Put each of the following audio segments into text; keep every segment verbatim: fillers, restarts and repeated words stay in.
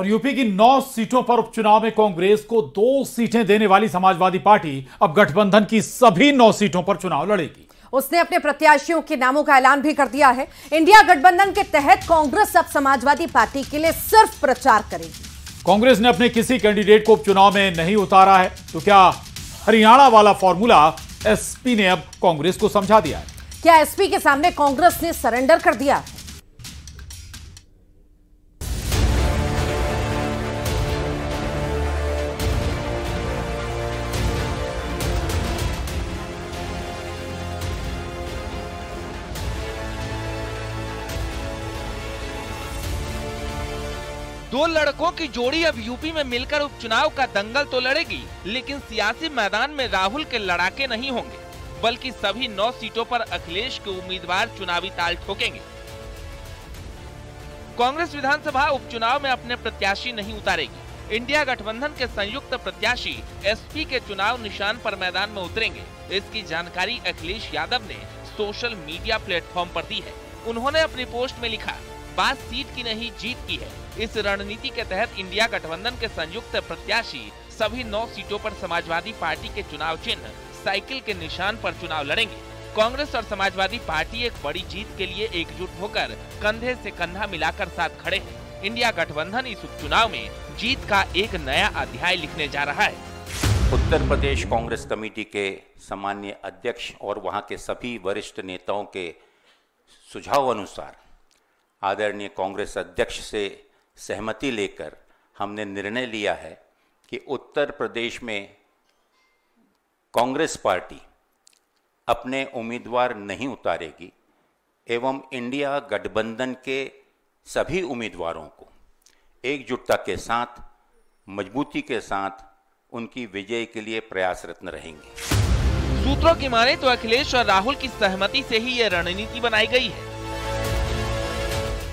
और यूपी की नौ सीटों पर उपचुनाव में कांग्रेस को दो सीटें देने वाली समाजवादी पार्टी अब गठबंधन की सभी नौ सीटों पर चुनाव लड़ेगी। उसने अपने प्रत्याशियों के नामों का ऐलान भी कर दिया है। इंडिया गठबंधन के तहत कांग्रेस अब समाजवादी पार्टी के लिए सिर्फ प्रचार करेगी। कांग्रेस ने अपने किसी कैंडिडेट को उपचुनाव में नहीं उतारा है, तो क्या हरियाणा वाला फॉर्मूला एसपी ने अब कांग्रेस को समझा दिया है? क्या एसपी के सामने कांग्रेस ने सरेंडर कर दिया? दो लड़कों की जोड़ी अब यूपी में मिलकर उपचुनाव का दंगल तो लड़ेगी, लेकिन सियासी मैदान में राहुल के लड़ाके नहीं होंगे, बल्कि सभी नौ सीटों पर अखिलेश के उम्मीदवार चुनावी ताल ठोकेंगे। कांग्रेस विधानसभा उपचुनाव में अपने प्रत्याशी नहीं उतारेगी। इंडिया गठबंधन के संयुक्त प्रत्याशी एसपी के चुनाव निशान पर मैदान में उतरेंगे। इसकी जानकारी अखिलेश यादव ने सोशल मीडिया प्लेटफॉर्म पर दी है। उन्होंने अपनी पोस्ट में लिखा, बात सीट की नहीं जीत की है। इस रणनीति के तहत इंडिया गठबंधन के संयुक्त प्रत्याशी सभी नौ सीटों पर समाजवादी पार्टी के चुनाव चिन्ह साइकिल के निशान पर चुनाव लड़ेंगे। कांग्रेस और समाजवादी पार्टी एक बड़ी जीत के लिए एकजुट होकर कंधे से कंधा मिलाकर साथ खड़े हैं। इंडिया गठबंधन इस उपचुनाव में जीत का एक नया अध्याय लिखने जा रहा है। उत्तर प्रदेश कांग्रेस कमेटी के सम्माननीय अध्यक्ष और वहाँ के सभी वरिष्ठ नेताओं के सुझाव अनुसार आदरणीय कांग्रेस अध्यक्ष से सहमति लेकर हमने निर्णय लिया है कि उत्तर प्रदेश में कांग्रेस पार्टी अपने उम्मीदवार नहीं उतारेगी एवं इंडिया गठबंधन के सभी उम्मीदवारों को एकजुटता के साथ, मजबूती के साथ उनकी विजय के लिए प्रयासरत रहेंगे। सूत्रों की माने तो अखिलेश और राहुल की सहमति से ही ये रणनीति बनाई गई है।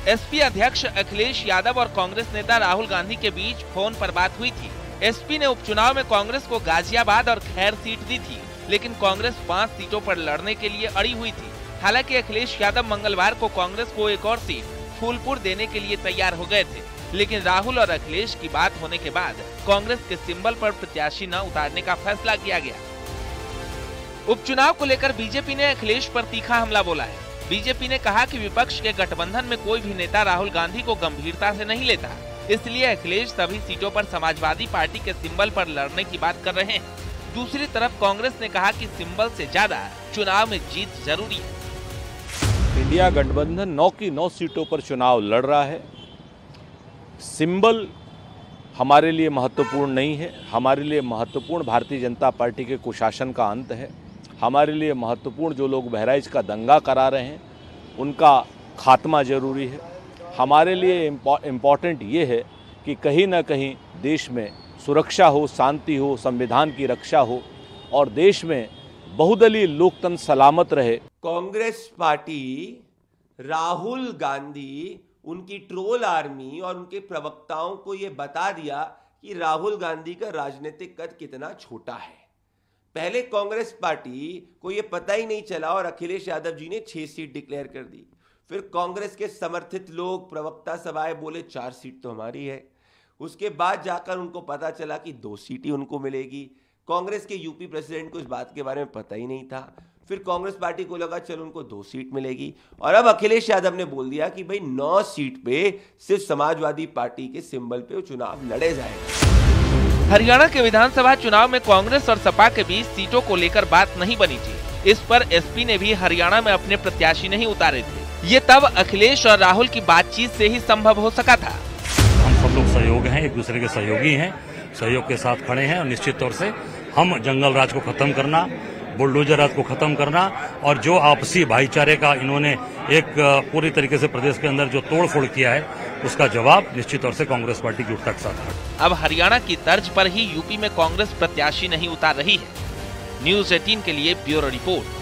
एसपी अध्यक्ष अखिलेश यादव और कांग्रेस नेता राहुल गांधी के बीच फोन पर बात हुई थी। एसपी ने उपचुनाव में कांग्रेस को गाजियाबाद और खैर सीट दी थी, लेकिन कांग्रेस पांच सीटों पर लड़ने के लिए अड़ी हुई थी। हालांकि अखिलेश यादव मंगलवार को कांग्रेस को एक और सीट फूलपुर देने के लिए तैयार हो गए थे, लेकिन राहुल और अखिलेश की बात होने के बाद कांग्रेस के सिंबल पर प्रत्याशी न उतारने का फैसला किया गया। उपचुनाव को लेकर बीजेपी ने अखिलेश पर तीखा हमला बोला है। बीजेपी ने कहा कि विपक्ष के गठबंधन में कोई भी नेता राहुल गांधी को गंभीरता से नहीं लेता, इसलिए अखिलेश सभी सीटों पर समाजवादी पार्टी के सिंबल पर लड़ने की बात कर रहे हैं। दूसरी तरफ कांग्रेस ने कहा कि सिंबल से ज्यादा चुनाव में जीत जरूरी है। इंडिया गठबंधन नौ की नौ सीटों पर चुनाव लड़ रहा है। सिंबल हमारे लिए महत्वपूर्ण नहीं है। हमारे लिए महत्वपूर्ण भारतीय जनता पार्टी के कुशासन का अंत है। हमारे लिए महत्वपूर्ण जो लोग बहराइच का दंगा करा रहे हैं उनका खात्मा जरूरी है। हमारे लिए इम्पॉर्टेंट ये है कि कहीं ना कहीं देश में सुरक्षा हो, शांति हो, संविधान की रक्षा हो और देश में बहुदलीय लोकतंत्र सलामत रहे। कांग्रेस पार्टी, राहुल गांधी, उनकी ट्रोल आर्मी और उनके प्रवक्ताओं को ये बता दिया कि राहुल गांधी का राजनीतिक कद कितना छोटा है। पहले कांग्रेस पार्टी को यह पता ही नहीं चला और अखिलेश यादव जी ने छह सीट डिक्लेयर कर दी। फिर कांग्रेस के समर्थित लोग, प्रवक्ता सब आए, बोले चार सीट तो हमारी है। उसके बाद जाकर उनको पता चला कि दो सीट ही उनको मिलेगी। कांग्रेस के यूपी प्रेसिडेंट को इस बात के बारे में पता ही नहीं था। फिर कांग्रेस पार्टी को लगा चलो उनको दो सीट मिलेगी और अब अखिलेश यादव ने बोल दिया कि भाई नौ सीट पे सिर्फ समाजवादी पार्टी के सिंबल पे चुनाव लड़े जाएंगे। हरियाणा के विधानसभा चुनाव में कांग्रेस और सपा के बीच सीटों को लेकर बात नहीं बनी थी। इस पर एसपी ने भी हरियाणा में अपने प्रत्याशी नहीं उतारे थे। ये तब अखिलेश और राहुल की बातचीत से ही संभव हो सका था। हम सब लोग सहयोग हैं, एक दूसरे के सहयोगी हैं, सहयोग के साथ खड़े हैं और निश्चित तौर से हम जंगल राज को खत्म करना, बुलडोजर राज को खत्म करना और जो आपसी भाईचारे का इन्होंने एक पूरी तरीके से प्रदेश के अंदर जो तोड़फोड़ किया है उसका जवाब निश्चित तौर से कांग्रेस पार्टी की उठक साथ। अब हरियाणा की तर्ज पर ही यूपी में कांग्रेस प्रत्याशी नहीं उतार रही है। न्यूज़ अठारह के लिए ब्यूरो रिपोर्ट।